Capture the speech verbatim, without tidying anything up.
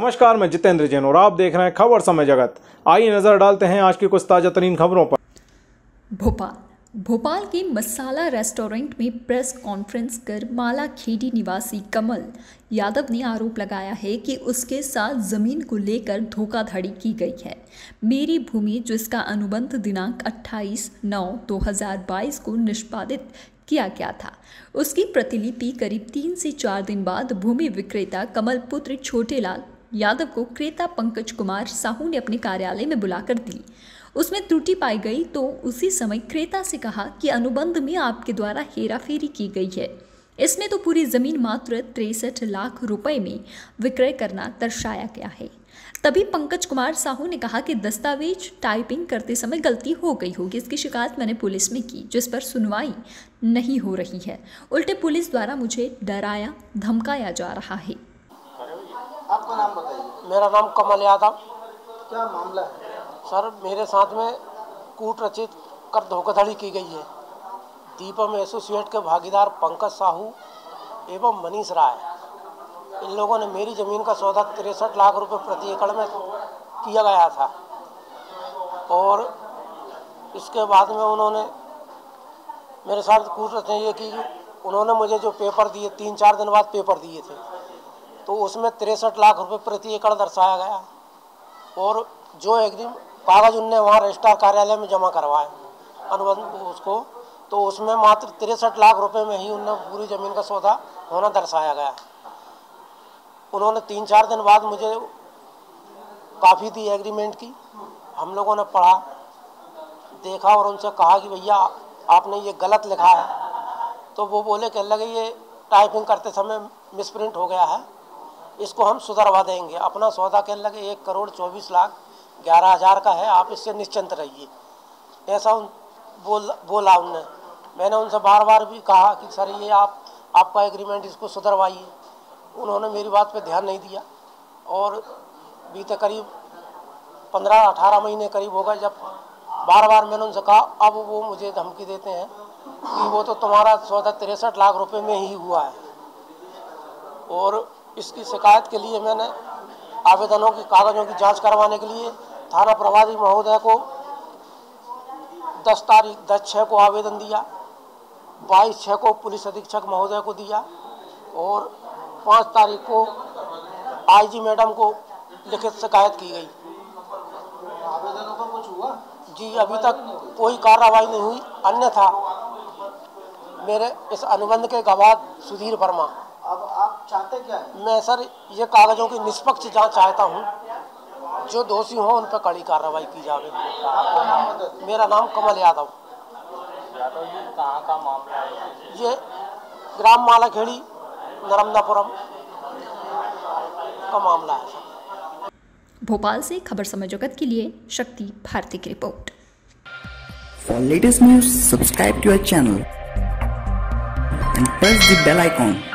नमस्कार, मैं जितेंद्र जैन और आप देख रहे हैं खबर समय जगत। आइए नजर डालते हैं आज की कुछ ताजा तरीन खबरों पर। भोपाल भोपाल के मसाला रेस्टोरेंट में प्रेस कॉन्फ्रेंस कर मालाखेड़ी निवासी कमल यादव ने आरोप लगाया है कि उसके साथ जमीन को लेकर धोखाधड़ी की गई है। मेरी भूमि, जिसका अनुबंध दिनांक अट्ठाईस नौ दो हज़ार बाईस को निष्पादित किया गया था, उसकी प्रतिलिपि करीब तीन से चार दिन बाद भूमि विक्रेता कमल पुत्र छोटेलाल यादव को क्रेता पंकज कुमार साहू ने अपने कार्यालय में बुलाकर दी। उसमें त्रुटि पाई गई तो उसी समय क्रेता से कहा कि अनुबंध में आपके द्वारा हेराफेरी की गई है। इसमें तो पूरी ज़मीन मात्र तिरसठ लाख रुपए में विक्रय करना दर्शाया गया है। तभी पंकज कुमार साहू ने कहा कि दस्तावेज टाइपिंग करते समय गलती हो गई होगी। इसकी शिकायत मैंने पुलिस में की, जिस पर सुनवाई नहीं हो रही है। उल्टे पुलिस द्वारा मुझे डराया धमकाया जा रहा है। आपका नाम बताइए। मेरा नाम कमल यादव। क्या मामला है सर? मेरे साथ में कूट रचित कर धोखाधड़ी की गई है। दीपम एसोसिएट के भागीदार पंकज साहू एवं मनीष राय, इन लोगों ने मेरी ज़मीन का सौदा तिरसठ लाख रुपए प्रति एकड़ में किया गया था और इसके बाद में उन्होंने मेरे साथ कूट रचित की। उन्होंने मुझे जो पेपर दिए, तीन चार दिन बाद पेपर दिए थे, तो उसमें तिरसठ लाख रुपए प्रति एकड़ दर्शाया गया और जो एक दिन कागज उनने वहाँ रजिस्ट्रार कार्यालय में जमा करवाए अनुबंध उसको, तो उसमें मात्र तिरसठ लाख रुपए में ही उनने पूरी ज़मीन का सौदा होना दर्शाया गया। उन्होंने तीन चार दिन बाद मुझे काफ़ी दी एग्रीमेंट की, हम लोगों ने पढ़ा देखा और उनसे कहा कि भैया आपने ये गलत लिखा है, तो वो बोले कहने लगे ये टाइपिंग करते समय मिसप्रिंट हो गया है, इसको हम सुधरवा देंगे। अपना सौदा कहने लगे एक करोड़ चौबीस लाख ग्यारह हज़ार का है, आप इससे निश्चिंत रहिए। ऐसा उन बोल बोला उनने। मैंने उनसे बार बार भी कहा कि सर ये आप आपका एग्रीमेंट, इसको सुधरवाइए। उन्होंने मेरी बात पे ध्यान नहीं दिया और बीते करीब पंद्रह अठारह महीने करीब हो गए, जब बार बार मैंने उनसे कहा, अब वो मुझे धमकी देते हैं कि वो तो तुम्हारा सौदा तिरसठ लाख रुपये में ही हुआ है। और इसकी शिकायत के लिए मैंने आवेदनों की कागजों की जांच करवाने के लिए थाना प्रभारी महोदय को दस तारीख दस छः को आवेदन दिया, बाईस छः को पुलिस अधीक्षक महोदय को दिया और पाँच तारीख को आईजी मैडम को लिखित शिकायत की गई। आवेदनों का कुछ हुआ जी? अभी तक कोई कार्रवाई नहीं हुई। अन्यथा मेरे इस अनुबंध के गवाह सुधीर वर्मा। अब आप चाहते क्या है? मैं सर ये कागजों की निष्पक्ष जांच चाहता हूँ, जो दोषी हों उन पर कड़ी कार्रवाई की जाए। मेरा नाम कमल यादव। यादव जी कहाँ का मामला है? ये ग्राम मालाखेड़ी नरमदा पुरम का मामला है सर। भोपाल से खबर समय जगत के लिए शक्ति भारती की report. For latest news subscribe to our channel and press the bell icon.